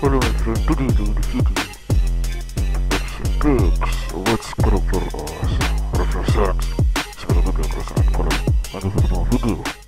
Hello my friend, today I'm going to feed you some pigs. What's going on for us? Reference acts. It's going to be a great video.